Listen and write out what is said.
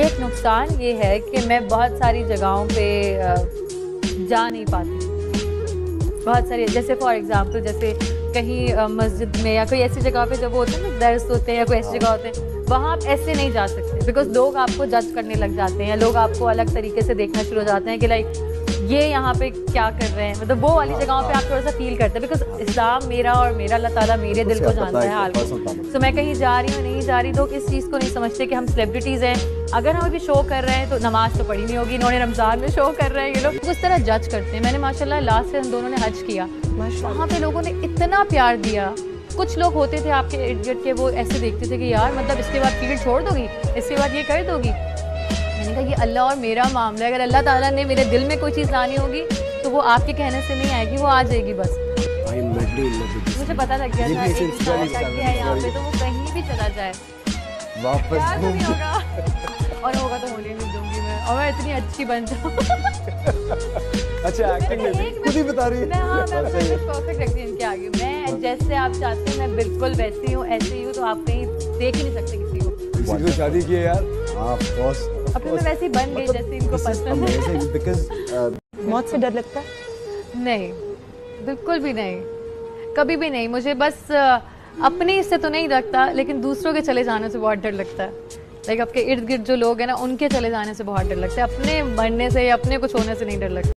एक नुकसान ये है कि मैं बहुत सारी जगहों पे जा नहीं पाती, बहुत सारी, जैसे फॉर एग्जांपल जैसे कहीं मस्जिद में या कोई ऐसी जगह पे जब होते हैं ना दर्स होते हैं या कोई ऐसी जगह होते हैं, वहाँ आप ऐसे नहीं जा सकते बिकॉज लोग आपको जज करने लग जाते हैं, लोग आपको अलग तरीके से देखना शुरू हो जाते हैं कि लाइक ये यहाँ पे क्या कर रहे हैं, मतलब वो वाली जगहों पे आप थोड़ा सा फील करते हैं बिकॉज इस्लाम मेरा और मेरा अल्लाह ताला मेरे दिल को जानता है हाल को। सो मैं कहीं जा रही हूँ नहीं जा रही, लोग इस चीज़ को नहीं समझते कि हम सेलिब्रिटीज़ हैं, अगर हम अभी शो कर रहे हैं तो नमाज तो पढ़ी नहीं होगी, इन्होंने रमज़ान में शो कर रहे हैं, ये लोग उस तरह जज करते हैं। मैंने माशाल्लाह लास्ट से हम दोनों ने हज किया, वहाँ पे लोगों ने इतना प्यार दिया, कुछ लोग होते थे आपके इर्द गिर्द के, वो ऐसे देखते थे कि यार मतलब इसके बाद फील्ड छोड़ दोगी, इसके बाद ये कर दोगी। मैंने कहा ये अल्लाह और मेरा मामला है, अगर अल्लाह ताला ने मेरे दिल में कोई चीज़ लानी होगी तो वो आपके कहने से नहीं आएगी, वो आ जाएगी बस। मुझे पता लग गया था यहाँ पे तो वो कहीं भी चला जाए वापस, और होगा तो होली नहीं दूंगी मैं, और मैं इतनी अच्छी बन जाऊँ। अच्छा एक्टिंग में खुद ही बता रही है। मैं हाँ मैं परफेक्ट रखती हूँ इनके आगे, मैं जैसे आप चाहते हैं मैं बिल्कुल वैसी हूँ, ऐसे ही हूँ, तो आप कहीं देख ही नहीं सकते किसी को। किसी को शादी की है यार, अब मैं वैसी बन गई जैसे इनको पसंद है। मौत से डर लगता है? नहीं, बिल्कुल भी नहीं, कभी भी नहीं। मुझे बस अपने से तो नहीं लगता, लेकिन दूसरों के चले जाने से बहुत डर लगता है। लाइक आपके इर्द गिर्द जो लोग हैं ना, उनके चले जाने से बहुत डर लगता है, अपने मरने से या अपने कुछ होने से नहीं डर लगता।